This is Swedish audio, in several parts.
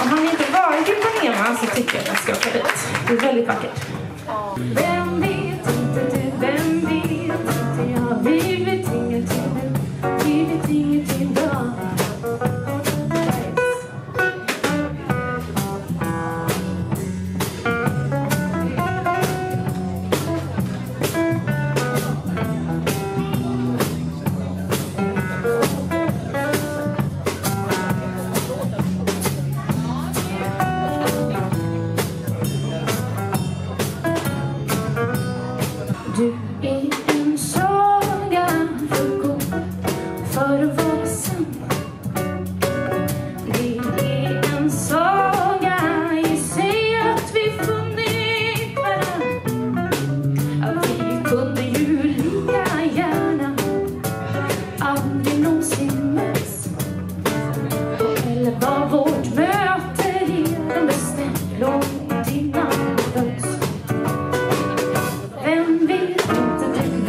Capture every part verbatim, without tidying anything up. Om han inte varit i Panema så tycker jag att jag ska åka dit. Det är väldigt vackert. Vem vet inte du, vem vet inte jag. Vi vet ingenting, vi vet ingenting bra. Du är en saga för god, för att vara sann. Det är en saga i sig att vi funnit varandra. Att vi kunde ju lika gärna aldrig någonsin möts. Eller var vårt möte redan bestämt långt innan vi föds. Vem vet inte du?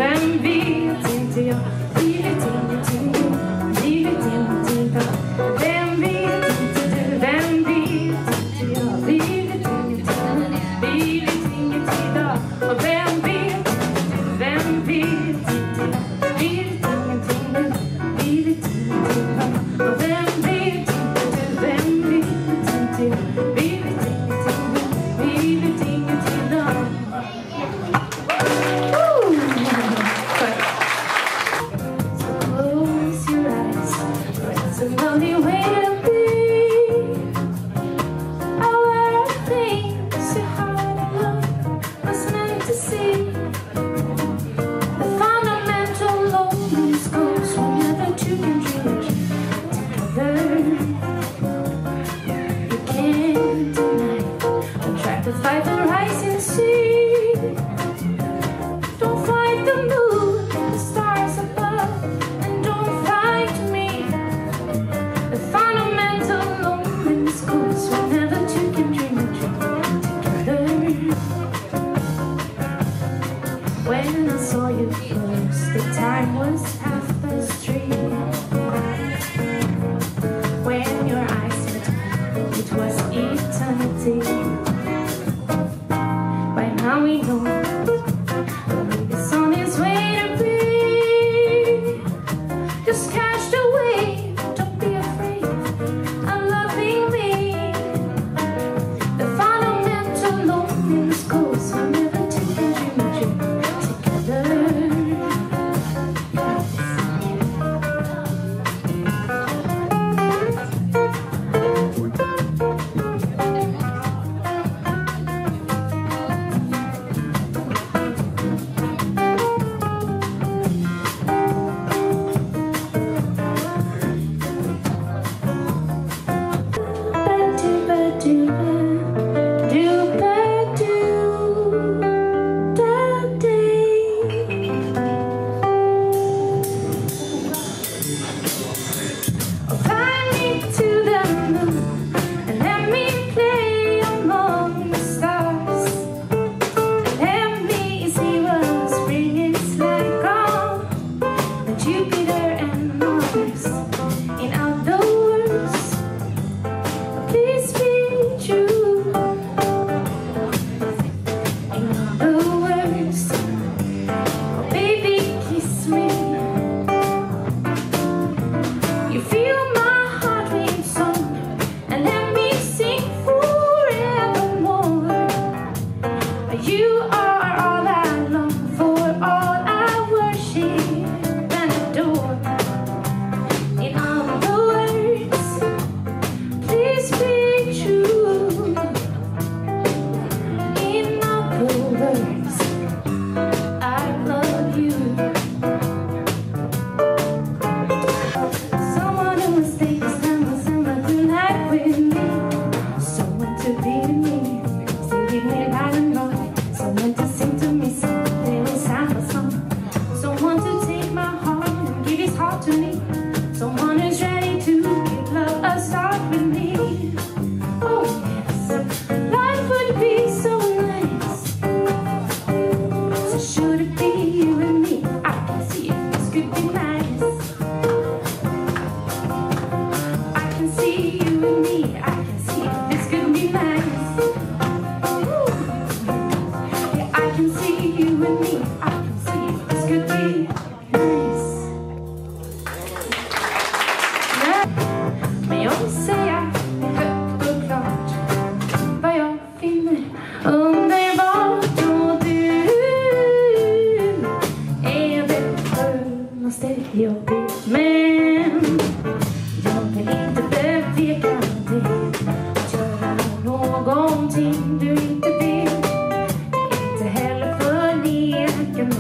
Going to do it to be, it's a hell of a day.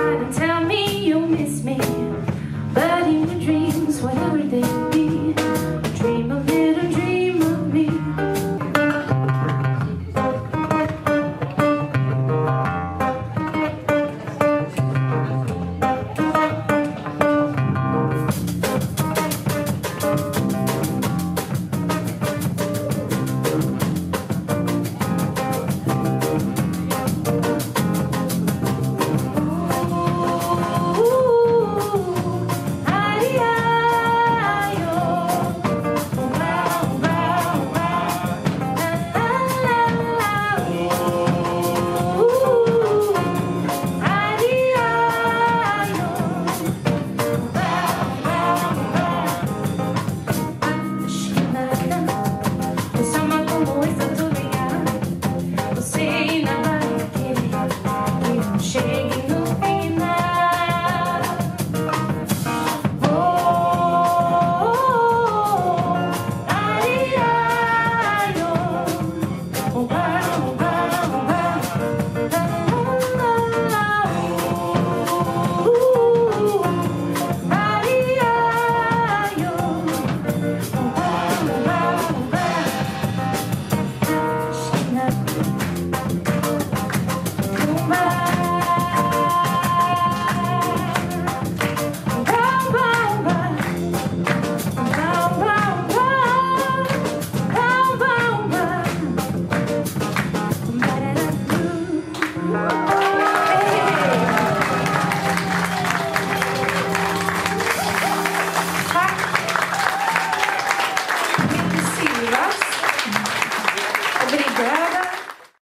try to tell me you miss me, but in your dreams, whenever